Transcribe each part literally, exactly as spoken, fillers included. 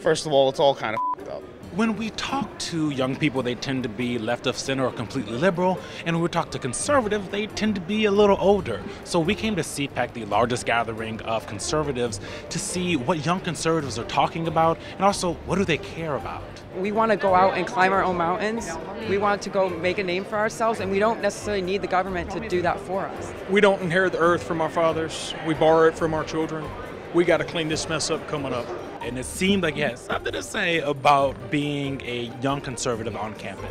first of all, it's all kind of f***ed up. When we talk to young people, they tend to be left of center or completely liberal, and when we talk to conservatives, they tend to be a little older. So we came to C PAC, the largest gathering of conservatives, to see what young conservatives are talking about, and also what do they care about. We want to go out and climb our own mountains. We want to go make a name for ourselves, and we don't necessarily need the government to do that for us. We don't inherit the earth from our fathers. We borrow it from our children. We got to clean this mess up coming up. And it seemed like you had something to say about being a young conservative on campus.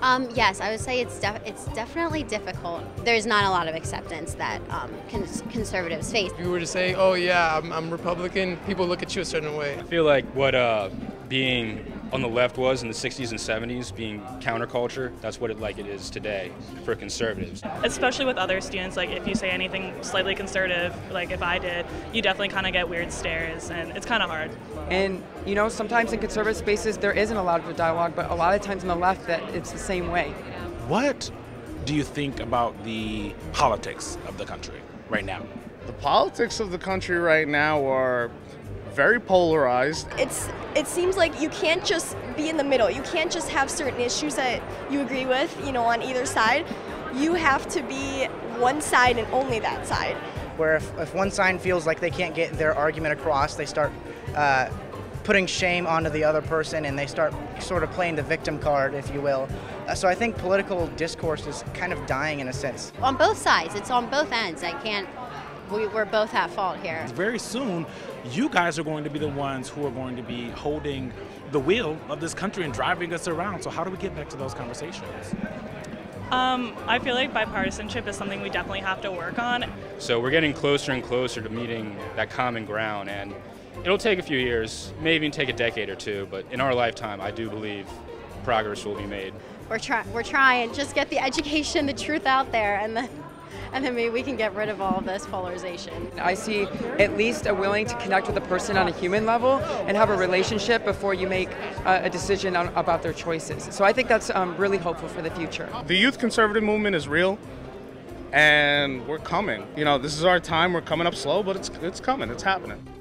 Um, yes, I would say it's def it's definitely difficult. There's not a lot of acceptance that um, cons conservatives face. If you were to say, oh yeah, I'm, I'm Republican, people look at you a certain way. I feel like what uh, being on the left was in the sixties and seventies, being counterculture, that's what it like it is today for conservatives. Especially with other students, like if you say anything slightly conservative, like if I did, you definitely kind of get weird stares, and it's kind of hard. And you know, sometimes in conservative spaces there isn't a lot of a dialogue, but a lot of times on the left that it's the same way. What do you think about the politics of the country right now? The politics of the country right now are very polarized. It's it seems like you can't just be in the middle. You can't just have certain issues that you agree with, you know, on either side. You have to be one side and only that side. Where if, if one side feels like they can't get their argument across, they start uh, putting shame onto the other person, and they start sort of playing the victim card, if you will. Uh, so I think political discourse is kind of dying in a sense. On both sides, it's on both ends. I can't We, we're both at fault here. Very soon, you guys are going to be the ones who are going to be holding the wheel of this country and driving us around. So how do we get back to those conversations? Um, I feel like bipartisanship is something we definitely have to work on. So we're getting closer and closer to meeting that common ground, and it'll take a few years, maybe even take a decade or two, but in our lifetime, I do believe progress will be made. We're, try we're trying, just get the education, the truth out there, and then And then maybe we can get rid of all of this polarization. I see at least a willing to connect with a person on a human level and have a relationship before you make a, a decision on, about their choices. So I think that's um, really hopeful for the future. The youth conservative movement is real, and we're coming. You know, this is our time. We're coming up slow, but it's, it's coming. It's happening.